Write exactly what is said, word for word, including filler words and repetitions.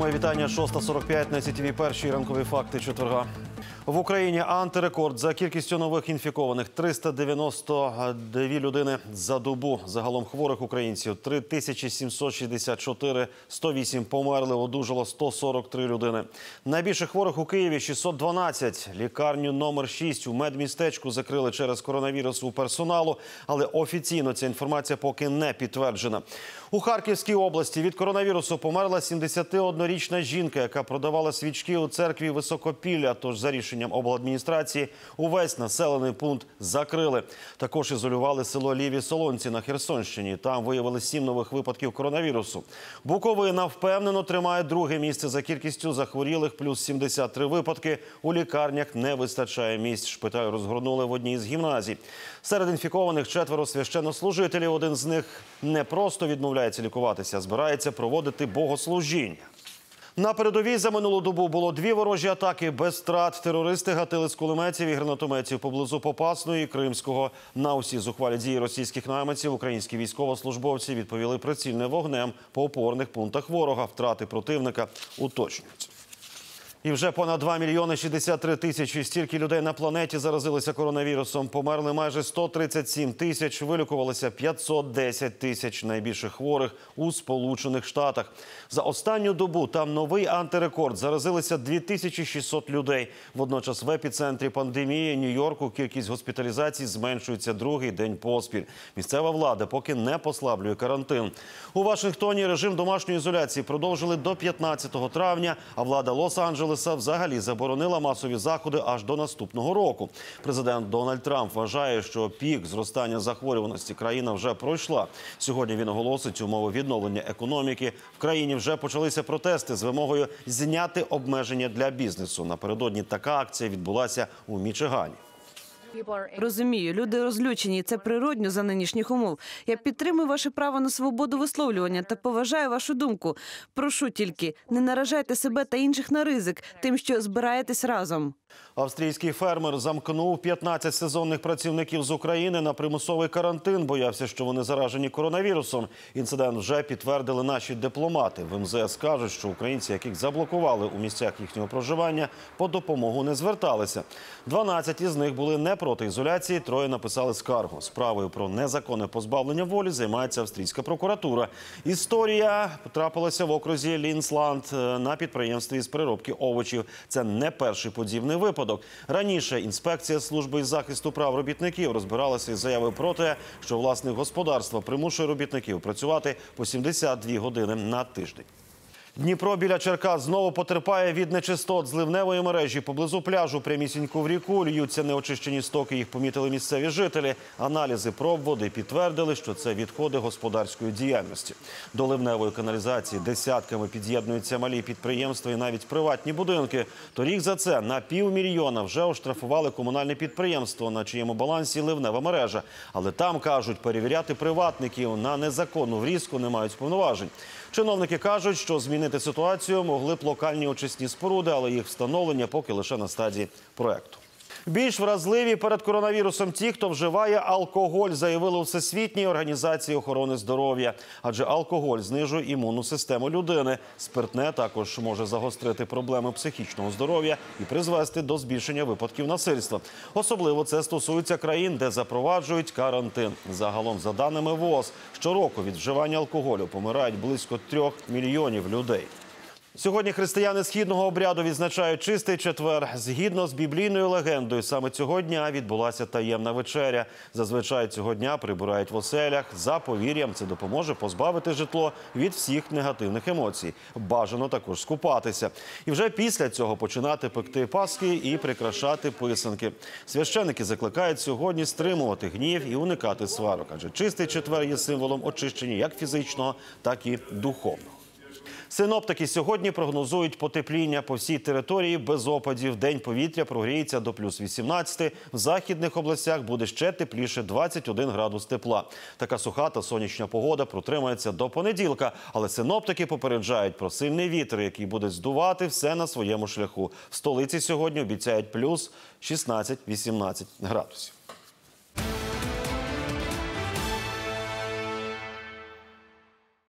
Моє вітання. шоста сорок п'ять на ай сі ті ві. Перші ранкові факти четверга. В Україні антирекорд за кількістю нових інфікованих. триста дев'яносто дві людини за добу. Загалом хворих українців – три тисячі сімсот шістдесят чотири, сто вісім померли, одужало сто сорок три людини. Найбільше хворих у Києві – шістсот дванадцять. Лікарню номер шість у медмістечку закрили через коронавірус у персоналу, але офіційно ця інформація поки не підтверджена. У Харківській області від коронавірусу померла сімдесятиоднорічна жінка, яка продавала свічки у церкві Високопілля, тож за рішенням обладміністрації увесь населений пункт закрили. Також ізолювали село Ліві Солонці на Херсонщині. Там виявили сім нових випадків коронавірусу. Буковина впевнено тримає друге місце за кількістю захворілих, плюс сімдесят три випадки. У лікарнях не вистачає місць. Шпиталь розгорнули в одній з гімназій. Серед інфікованих четверо священнослужителів. Один з них не просто відмовляється лікуватися, а збирається проводити богослужіння. На передовій за минулу добу було дві ворожі атаки без втрат. Терористи гатили з кулеметів і гранатометів поблизу Попасної і Кримського. На усі зухвалі дії російських найманців українські військовослужбовці відповіли прицільним вогнем по опорних пунктах ворога. Втрати противника уточнюються. І вже понад два мільйони шістдесят три тисячі, стільки людей на планеті заразилися коронавірусом. Померли майже сто тридцять сім тисяч, вилікувалися п'ятсот десять тисяч найбільших хворих у Сполучених Штатах. За останню добу там новий антирекорд. Заразилися дві тисячі шістсот людей. Водночас в епіцентрі пандемії Нью-Йорку кількість госпіталізацій зменшується другий день поспіль. Місцева влада поки не послаблює карантин. У Вашингтоні режим домашньої ізоляції продовжили до п'ятнадцятого травня, а влада Лос-Анджелеса взагалі заборонила масові заходи аж до наступного року. Президент Дональд Трамп вважає, що пік зростання захворюваності країна вже пройшла. Сьогодні він оголосить умови відновлення економіки. В країні вже почалися протести з вимогою зняти обмеження для бізнесу. Напередодні така акція відбулася у Мічигані. Розумію, люди розлючені. Це природньо за нинішніх умов. Я підтримую ваше право на свободу висловлювання та поважаю вашу думку. Прошу тільки, не наражайте себе та інших на ризик тим, що збираєтесь разом. Австрійський фермер замкнув п'ятнадцять сезонних працівників з України на примусовий карантин. Боявся, що вони заражені коронавірусом. Інцидент вже підтвердили наші дипломати. В ем зе ес кажуть, що українці, яких заблокували у місцях їхнього проживання, по допомогу не зверталися. дванадцять із них були не проти ізоляції, троє написали скаргу. Справою про незаконне позбавлення волі займається австрійська прокуратура. Історія трапилася в окрузі Лінсланд на підприємстві з переробки овочів. Це не перший подібний випадок. Раніше інспекція служби із захисту прав робітників розбиралася із заявою про те, що власник господарства примушує робітників працювати по сімдесят дві години на тиждень. Дніпро біля Черкас знову потерпає від нечистот з ливневої мережі. Поблизу пляжу прямісінько в ріку льються неочищені стоки, їх помітили місцеві жителі. Аналізи проб води підтвердили, що це відходи господарської діяльності. До ливневої каналізації десятками під'єднуються малі підприємства і навіть приватні будинки. Торік за це на півмільйона вже оштрафували комунальне підприємство, на чиєму балансі ливнева мережа. Але там, кажуть, перевіряти приватників на незаконну врізку не мають повноважень. Чиновники кажуть, що змінити ситуацію могли б локальні очисні споруди, але їх встановлення поки лише на стадії проєкту. Більш вразливі перед коронавірусом ті, хто вживає алкоголь, заявили у Всесвітній організації охорони здоров'я. Адже алкоголь знижує імунну систему людини. Спиртне також може загострити проблеми психічного здоров'я і призвести до збільшення випадків насильства. Особливо це стосується країн, де запроваджують карантин. Загалом, за даними ВООЗ, щороку від вживання алкоголю помирають близько трьох мільйонів людей. Сьогодні християни східного обряду відзначають чистий четвер. Згідно з біблійною легендою, саме цього дня відбулася таємна вечеря. Зазвичай цього дня прибирають в оселях. За повір'ям, це допоможе позбавити житло від всіх негативних емоцій. Бажано також скупатися. І вже після цього починати пекти паски і прикрашати писанки. Священники закликають сьогодні стримувати гнів і уникати сварок. Адже чистий четвер є символом очищення як фізичного, так і духовного. Синоптики сьогодні прогнозують потепління по всій території без опадів. День повітря прогріється до плюс вісімнадцяти. В західних областях буде ще тепліше – двадцять один градус тепла. Така суха та сонячна погода протримається до понеділка. Але синоптики попереджають про сильний вітер, який буде здувати все на своєму шляху. В столиці сьогодні обіцяють плюс шістнадцять-вісімнадцять градусів.